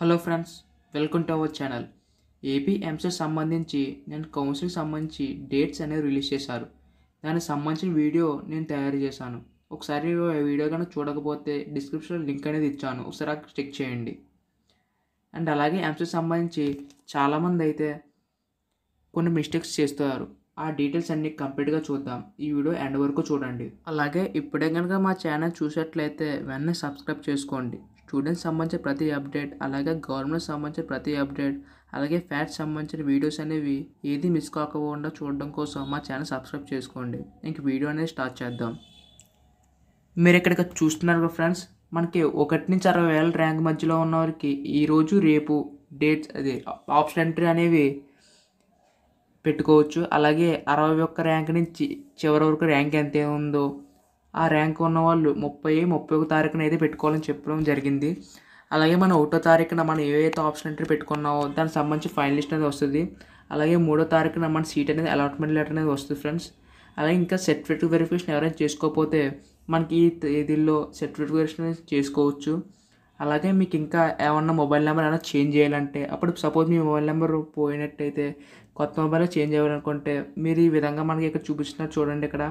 Hello friends, welcome to our channel. AP EAMCET संबंधी నేను council సంబంధించి డేట్స్ అనే రిలీజ్ చేశారు। దానికి సంబంధించిన వీడియో నేను తయారు చేశాను। ఒకసారి ఆ వీడియో గాని చూడకపోతే డిస్క్రిప్షన్ లింక్ అనేది ఇచ్చాను, ఒకసారి చెక్ చేయండి। అండ్ అలాగే ఎంసెట్ సంబంధించి చాలా మంది అయితే కొన్ని మిస్టేక్స్ చేస్తారు। ఆ డీటెయిల్స్ అన్ని కంప్లీట్ గా చూద్దాం, ఈ వీడియో ఎండ్ వరకు చూడండి। అలాగే ఇప్పుడే గనుక మా ఛానల్ చూసేట్లయితే వెంటనే సబ్స్క్రైబ్ చేసుకోండి। स्टूडेंट्स संबंधी प्रति अपडेट अलागे गवर्नमेंट संबंधी प्रति अपडेट अलागे फैक्ट संबंधी वीडियोस अनेवी एदी मिस काकपोकुंडा चूडडम कोसम मा चैनल सब्सक्राइब चेसुकोंडि। इंक वीडियो अनेदी स्टार्ट चेद्दाम। मीरु इक्कड चूस्तुन्नारु फ्रेंड्स, मनकी 1 नुंचि 60,000 ర్యాంక్ మధ్యలో ఉన్నవారికి ఈ రోజు రేపు డేట్స్ అదే ఆప్షన్ ఎంట్రీ అనేవి పెట్టుకోవచ్చు। అలాగే 61 ర్యాంక్ నుంచి చివరి వరకు ర్యాంక్ ఎంత ఉందో आ ర్యాంక్ ఉన్న వాళ్ళు 30 31 తారీఖున అయితే పెట్టుకోవాలని చెప్పడం జరిగింది। అలాగే మనం 1వ తారీఖున మనం ఏవేత ఆప్షన్ ఎంట్రీ పెట్టుకున్నామో దానికి సంబంధించి ఫైనల్ లిస్ట్ అనేది వస్తుంది। అలాగే 3వ తారీఖున మన సీట్ అనేది అలాట్మెంట్ లెటర్ అనేది వస్తుంది ఫ్రెండ్స్। అలాగే ఇంకా సర్టిఫికెట్ వెరిఫికేషన్ ఎవరైనా చేసుకోకపోతే మనకి ఈ తేదీల్లో సర్టిఫికెట్ వెరిఫికేషన్ చేసుకోవచ్చు। అలాగే మీకు ఇంకా ఏమన్నా మొబైల్ నెంబర్ అన్న చేంజ్ చేయాలంటే అప్పుడు సపోజ్ మీ మొబైల్ నెంబర్ పోయినట్టయితే కొత్త మొబైల్ చేంజ్ చేయాలనుకుంటే మీరు ఈ విధంగా మనకి ఇక్కడ చూపిస్తున్నారు చూడండి। ఇక్కడ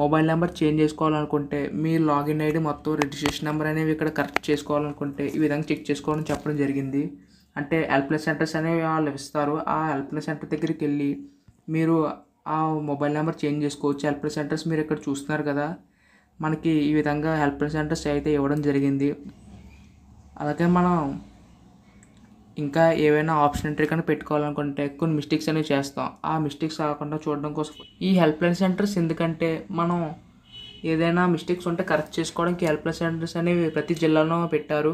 मोबाइल नंबर चेंज చేసుకోవాలనుకుంటే మీ లాగిన్ ఐడి మొత్తం రిజిస్ట్రేషన్ నంబర్ అనేది ఇక్కడ కరెక్ట్ చేసుకోవాలనుకుంటే ఈ విధంగా చెక్ చేసుకోవడం చెప్పడం జరిగింది। అంటే హెల్ప్లైన్ సెంటర్స్ అనేవి వాళ్ళు ఇస్తారు। ఆ హెల్ప్లైన్ సెంటర్ దగ్గరికి వెళ్ళి మీరు ఆ మొబైల్ నంబర్ చేంజ్ చేసుకోవచ్చు। హెల్ప్లైన్ సెంటర్స్ మీరు ఇక్కడ చూస్తున్నారు కదా, మనకి ఈ విధంగా హెల్ప్లైన్ సెంటర్స్ అయితే ఇవ్వడం జరిగింది। అలాగే మనం ఇంకా ఏవైనా ఆప్షన్ ఎంట్రీ కన్నా పెట్టుకోవాలనుకుంటే కొన్ని మిస్టేక్స్ అనేవి చేస్తాం। ఆ మిస్టేక్స్ రాకుండా చూడడం కోసం ఈ హెల్ప్లైన్ సెంటర్స్, ఎందుకంటే మనం ఏదైనా మిస్టేక్స్ ఉంటే కరెక్ట్ చేసుకోవడానికి హెల్ప్లైన్ సెంటర్స్ అనేవి ప్రతి జిల్లాలో పెట్టారు।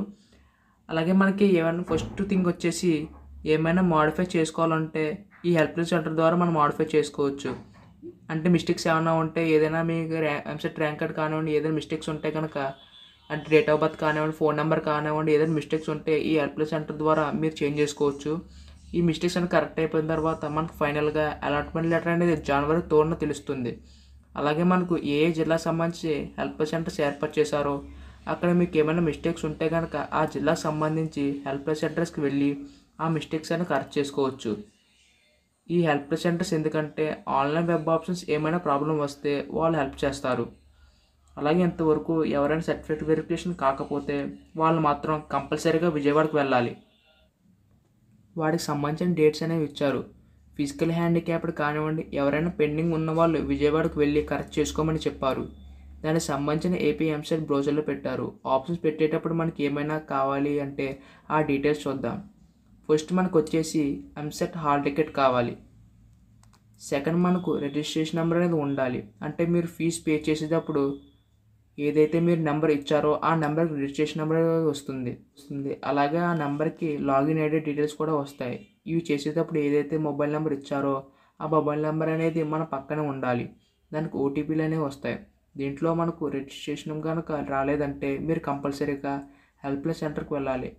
అలాగే మనకి ఏమైనా ఫస్ట్ థింగ్ వచ్చేసి ఏమైనా మోడిఫై చేసుకోవాలంటే ఈ హెల్ప్లైన్ సెంటర్ ద్వారా మనం మోడిఫై చేసుకోవచ్చు। అంటే మిస్టేక్స్ ఏమైనా ఉంటే ఏదైనా మీకు ఎంసెట్ ర్యాంక్ కార్డ్ కానివ్వండి, ఏదైనా మిస్టేక్స్ ఉంటే కనుక అంటే డేట్ ఆఫ్ బర్త్ కానివ్వండి, ఫోన్ నెంబర్ కానివ్వండి, ఏదైనా మిస్టేక్స్ ఉంటే ఈ హెల్ప్లైన్ సెంటర్ ద్వారా మీరు చేంజ్ చేసుకోవచ్చు। ఈ మిస్టేక్స్ అన్ని కరెక్ట్ అయిపోయిన తర్వాత మనకు ఫైనల్గా అలాట్మెంట్ లెటర్ అనేది జనవరి 3న తెలుస్తుంది। అలాగే మనకు ఏ జిల్లాకు సంబంధించి హెల్ప్లైన్ సెంటర్స్ ఏర్పాటు చేశారో అక్కడ మీకు ఏమైనా మిస్టేక్స్ ఉంటే కనుక ఆ జిల్లాకు సంబంధించి హెల్ప్లైన్ సెంటర్స్కి వెళ్ళి ఆ మిస్టేక్స్ అన్ని కరెక్ట్ చేసుకోవచ్చు। ఈ హెల్ప్లైన్ సెంటర్స్ ఎందుకంటే ఆన్లైన్ వెబ్ ఆప్షన్స్ ఏమైనా ప్రాబ్లం వస్తే వాళ్ళు హెల్ప్ చేస్తారు। అలాగే ఇంతవరకు ఎవరైనా సర్టిఫికేట్ వెరిఫికేషన్ కాకపోతే వాళ్ళు మాత్రం కంపల్సరీగా విజయవాడకు వెళ్ళాలి। వాడికి సంబంధించిన డేట్స్ అనేవి ఇచ్చారు। ఫిజికల్ హ్యాండిక్యాప్డ్ కానివ్వండి, ఎవరైనా పెండింగ్ ఉన్న వాళ్ళు విజయవాడకు వెళ్ళి కరెక్ట్ చేసుకోమని చెప్పారు। దానికి సంబంధించిన ఏపీ ఎంసెట్ బ్రౌజర్లో పెట్టారు। ఆప్షన్స్ పెట్టేటప్పుడు మనకి ఏమైనా కావాలి అంటే ఆ డీటెయిల్స్ చూద్దాం। ఫస్ట్ మనకు వచ్చేసి ఎంసెట్ హాల్ టికెట్ కావాలి। సెకండ్ మనకు రిజిస్ట్రేషన్ నెంబర్ అనేది ఉండాలి। అంటే మీరు ఫీజు పే చేసేటప్పుడు ఏదైతే మీరు నెంబర్ ఇచ్చారో ఆ నెంబర్కి రిజిస్ట్రేషన్ నెంబర్ వస్తుంది। అలాగే ఆ నెంబర్కి లాగిన్ ఐడి డీటెయిల్స్ కూడా వస్తాయి। ఇవి చేసేటప్పుడు ఏదైతే మొబైల్ నెంబర్ ఇచ్చారో ఆ మొబైల్ నెంబర్ అనేది మన పక్కనే ఉండాలి। దానికి ఓటీపీలు అనేవి వస్తాయి। దీంట్లో మనకు రిజిస్ట్రేషన్ కనుక రాలేదంటే మీరు కంపల్సరీగా హెల్ప్లైన్ సెంటర్కి వెళ్ళాలి।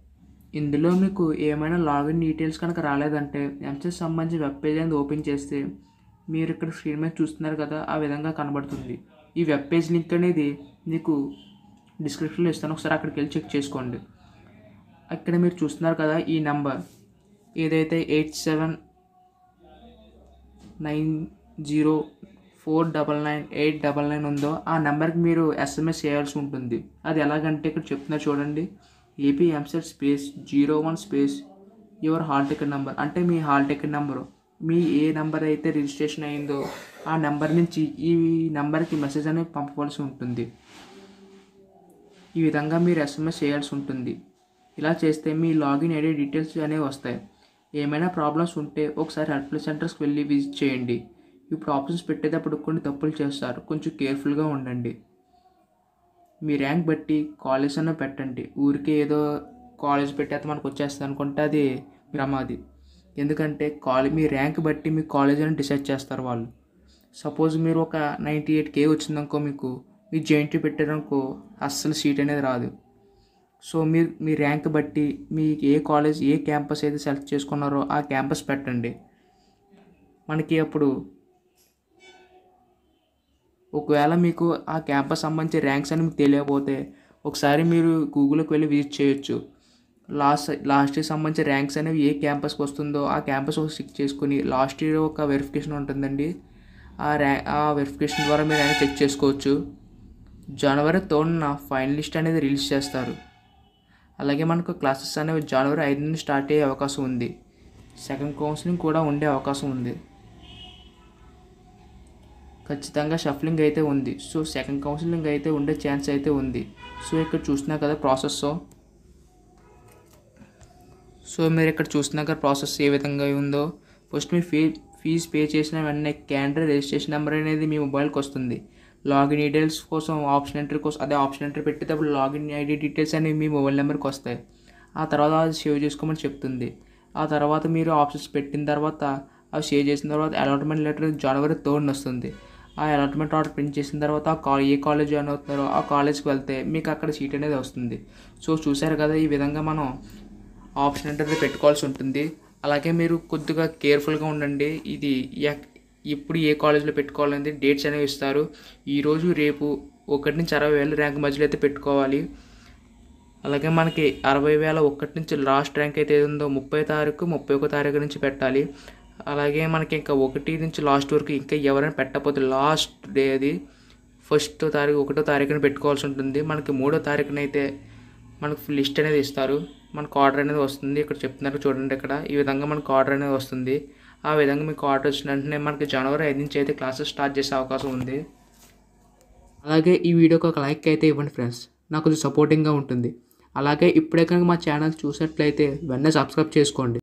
ఇందులో మీకు ఏమైనా లాగిన్ డీటెయిల్స్ కనుక రాలేదంటే ఎంసెట్ సంబంధించి వెబ్ పేజ్ అనేది ఓపెన్ చేస్తే మీరు ఇక్కడ స్క్రీన్ మీద చూస్తున్నారు కదా, ఆ విధంగా కనబడుతుంది। ఈ వెబ్ పేజ్ లింక్ అనేది మీకు డిస్క్రిప్షన్లో ఇస్తాను, ఒకసారి అక్కడికి వెళ్ళి చెక్ చేసుకోండి। అక్కడ మీరు చూస్తున్నారు కదా, ఈ నెంబర్ ఏదైతే 8790499899 ఉందో ఆ నెంబర్కి మీరు ఎస్ఎంఎస్ చేయాల్సి ఉంటుంది। అది ఎలాగంటే ఇక్కడ చెప్తున్నారు చూడండి, AP EAMCET /01 your hall ticket number, అంటే మీ హాల్ టికెట్ నెంబరు మీ ఏ నెంబర్ అయితే రిజిస్ట్రేషన్ అయిందో ఆ నెంబర్ నుంచి ఈ నెంబర్కి మెసేజ్ అనేది పంపవలసి ఉంటుంది। ఈ విధంగా మీరు ఎస్ఎంఎస్ చేయాల్సి ఉంటుంది। ఇలా చేస్తే మీ లాగిన్ ఐడి డీటెయిల్స్ అనేవి వస్తాయి। ఏమైనా ప్రాబ్లమ్స్ ఉంటే ఒకసారి హెల్ప్లైన్ సెంటర్స్కి వెళ్ళి విజిట్ చేయండి। ఇప్పుడు ఆప్షన్స్ పెట్టేటప్పుడు కొన్ని తప్పులు చేస్తారు, కొంచెం కేర్ఫుల్గా ఉండండి। మీ ర్యాంక్ బట్టి కాలేజ్ అనేవి పెట్టండి। ఊరికే ఏదో కాలేజ్ పెట్టేస్తే మనకు వచ్చేస్తుంది అనుకుంటే అది ప్రమాది, ఎందుకంటే మీ ర్యాంక్ బట్టి మీ కాలేజ్ అని డిసైడ్ చేస్తారు వాళ్ళు। సపోజ్ మీరు ఒక 98K వచ్చిందనుకో, మీకు మీ జేఎన్టీ పెట్టారనుకో అస్సలు సీట్ అనేది రాదు। సో మీ ర్యాంక్ బట్టి మీ ఏ కాలేజ్ ఏ క్యాంపస్ అయితే సెలెక్ట్ చేసుకున్నారో ఆ క్యాంపస్ పెట్టండి। మనకి అప్పుడు ఒకవేళ మీకు ఆ క్యాంపస్ సంబంధించి ర్యాంక్స్ అని మీకు తెలియకపోతే ఒకసారి మీరు గూగుల్కి వెళ్ళి విజిట్ చేయొచ్చు। लास्ट इयर संबंधी ర్యాంక్స్ అనేవి ఏ క్యాంపస్ కు వస్తుందో ఆ క్యాంపస్ ఒక చెక్ చేసుకొని లాస్ట్ ఇయర్ ఒక వెరిఫికేషన్ ఉంటుందండి ఆ వెరిఫికేషన్ ద్వారా మీరు అనేది చెక్ చేసుకోవచ్చు జనవరి 3న ఫైనల్ లిస్ట్ అనేది రిలీజ్ చేస్తారు అలాగే మనకు క్లాసెస్ అనేవి జనవరి 5న స్టార్ట్ అయ్యే అవకాశం ఉంది సెకండ్ కౌన్సిలింగ్ కూడా ఉండే అవకాశం ఉంది ఖచ్చితంగా షఫ్లింగ్ అయితే ఉంది సో సెకండ్ కౌన్సిలింగ్ అయితే ఉండే ఛాన్స్ అయితే ఉంది సో ఇక్కడ చూస్తున్నా కదా ప్రాసెస్ सो मेरे इक चूस प्रासेस ये विधंगा उंदो फस्ट मी फीज पे चेसिन वेंटने कैंडिडेट रजिस्ट्रेशन नंबर अनेदी मी मोबाइल की वस्तुंदी लॉगिन डीटेल्स कोसम ऑप्शन एंट्री कोसम अदे ऑप्शन एंट्री पेट्टेटप्पुडु लॉगिन आईडी डीटेल्स अनेदी मी मोबाइल नंबर की वस्तायि आ तर्वात अदि सेव चेसुकोमनि चेप्तुंदी आ तर्वात मीरु ऑप्शन्स पेट्टिन तर्वात अदि सेव चेसिन तर्वात अलॉटमेंट लेटर जनवरी 3 वस्तुंदी आ अलॉटमेंट आर्डर प्रिंट चेसिन तर्वात ये कॉलेज जॉइन अवुतारो आ कॉलेज की वेल्ते मीकु अक्कड सीट अनेदी वस्तुंदी सो चूसारु कदा ई विधंगा मनं ఆప్షన్ అంటే పెట్టుకోవాల్సి ఉంటుంది అలాగే మీరు కొద్దిగా కేర్ఫుల్ గా ఉండండి ఇది ఇప్పుడు ఏ కాలేజ్ లో పెట్టుకోవాలంటే డేట్స్ అనేవి ఇస్తారు ఈ రోజు రేపు 1 నుంచి 60000 ర్యాంక్ మధ్యలో అయితే పెట్టుకోవాలి అలాగే మనకి 60000 1 నుంచి లాస్ట్ ర్యాంక్ అయితే ఏదో 30 తారీఖు 31 తారీఖు నుంచి పెట్టాలి అలాగే మనకి ఇంకా 1 నుంచి లాస్ట్ వరకు ఇంకా ఎవరైనా పెట్టకపోతే లాస్ట్ డే అది ఫస్ట్ తారీఖు 1వ తారీఖున పెట్టుకోవాల్సి ఉంటుంది మనకి 3వ తారీఖున అయితే మనకు లిస్ట్ అనేది ఇస్తారు మనకు ఆర్డర్ అనేది వస్తుంది ఇక్కడ చెప్తున్నారు చూడండి ఇక్కడ ఈ విధంగా మనకు ఆర్డర్ అనేది వస్తుంది ఆ విధంగా మీకు ఆర్డర్ వచ్చిన అంటే మనకి జనవరి 5 నుంచి అయితే క్లాసెస్ స్టార్ట్ చేసే అవకాశం ఉంది అలాగే ఈ వీడియోకి ఒక లైక్ అయితే ఇవ్వండి ఫ్రెండ్స్ నాకు కొంచెం సపోర్టింగ్ గా ఉంటుంది అలాగే ఇప్పుడే కనుక మా ఛానల్ చూసినట్లయితే వెంటనే సబ్స్క్రైబ్ చేసుకోండి।